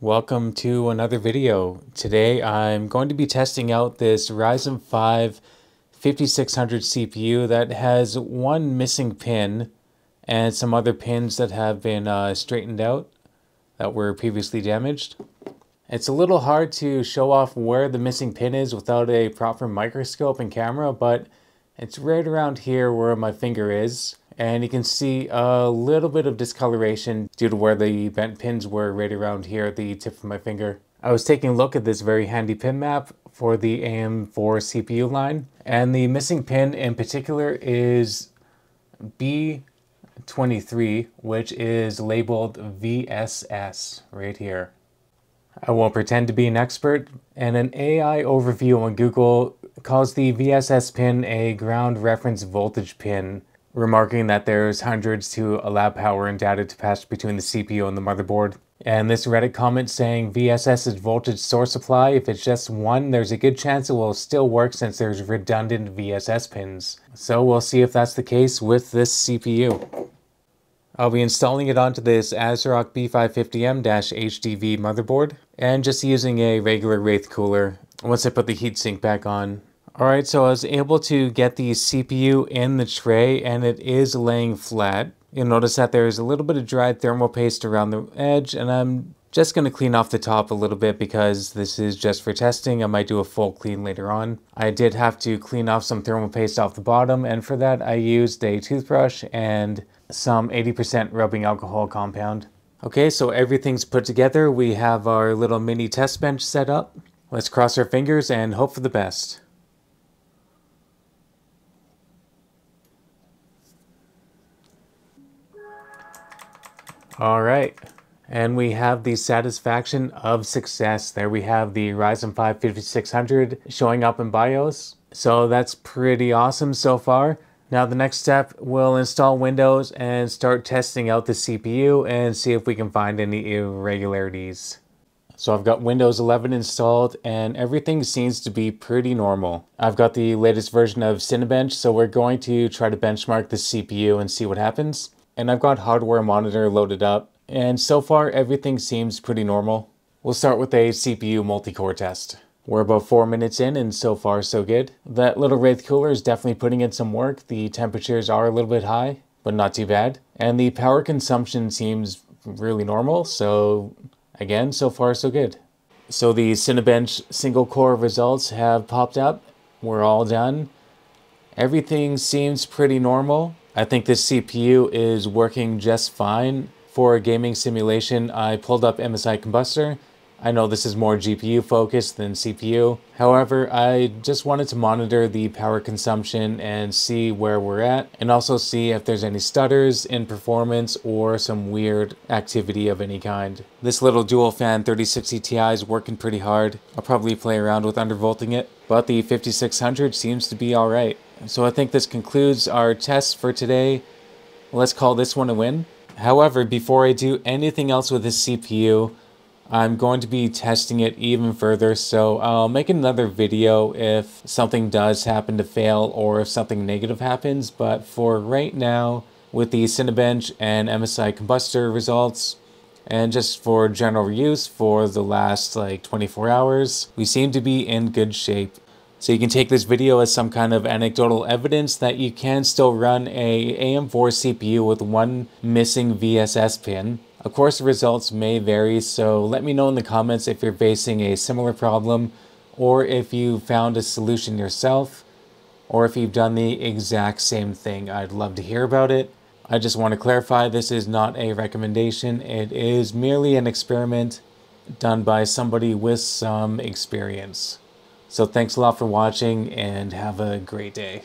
Welcome to another video. Today I'm going to be testing out this Ryzen 5 5600 CPU that has one missing pin and some other pins that have been straightened out that were previously damaged. It's a little hard to show off where the missing pin is without a proper microscope and camera, but it's right around here where my finger is. And you can see a little bit of discoloration due to where the bent pins were right around here at the tip of my finger. I was taking a look at this very handy pin map for the AM4 CPU line, and the missing pin in particular is B23, which is labeled VSS right here. I won't pretend to be an expert, and an AI overview on Google calls the VSS pin a ground reference voltage pin, remarking that there's hundreds to allow power and data to pass between the CPU and the motherboard. And this Reddit comment saying VSS is voltage source supply. If it's just one, there's a good chance it will still work since there's redundant VSS pins. So we'll see if that's the case with this CPU. I'll be installing it onto this ASRock B550M-HDV motherboard and just using a regular Wraith cooler once I put the heatsink back on. Alright, so I was able to get the CPU in the tray and it is laying flat. You'll notice that there is a little bit of dried thermal paste around the edge, and I'm just going to clean off the top a little bit because this is just for testing. I might do a full clean later on. I did have to clean off some thermal paste off the bottom, and for that I used a toothbrush and some 80% rubbing alcohol compound. Okay, so everything's put together. We have our little mini test bench set up. Let's cross our fingers and hope for the best. All right, and we have the satisfaction of success. There we have the Ryzen 5 5600 showing up in BIOS. So that's pretty awesome so far. Now the next step, we'll install Windows and start testing out the CPU and see if we can find any irregularities. So I've got Windows 11 installed and everything seems to be pretty normal. I've got the latest version of Cinebench, so we're going to try to benchmark the CPU and see what happens. And I've got hardware monitor loaded up, and so far everything seems pretty normal. We'll start with a CPU multi-core test. We're about 4 minutes in and so far so good. That little Wraith cooler is definitely putting in some work. The temperatures are a little bit high, but not too bad. And the power consumption seems really normal, so again, so far so good. So the Cinebench single core results have popped up. We're all done. Everything seems pretty normal. I think this CPU is working just fine. For a gaming simulation, I pulled up MSI Combustor. I know this is more GPU focused than CPU. However, I just wanted to monitor the power consumption and see where we're at, and also see if there's any stutters in performance or some weird activity of any kind. This little dual fan 3060 Ti is working pretty hard. I'll probably play around with undervolting it, but the 5600 seems to be all right. So I think this concludes our test for today. Let's call this one a win. However, before I do anything else with this CPU, I'm going to be testing it even further, so I'll make another video if something does happen to fail or if something negative happens. But for right now, with the Cinebench and MSI Combustor results, and just for general use for the last like 24 hours, we seem to be in good shape. So you can take this video as some kind of anecdotal evidence that you can still run a AM4 CPU with one missing VSS pin. Of course, the results may vary, so let me know in the comments if you're facing a similar problem, or if you found a solution yourself, or if you've done the exact same thing. I'd love to hear about it. I just want to clarify, this is not a recommendation. It is merely an experiment done by somebody with some experience. So thanks a lot for watching and have a great day.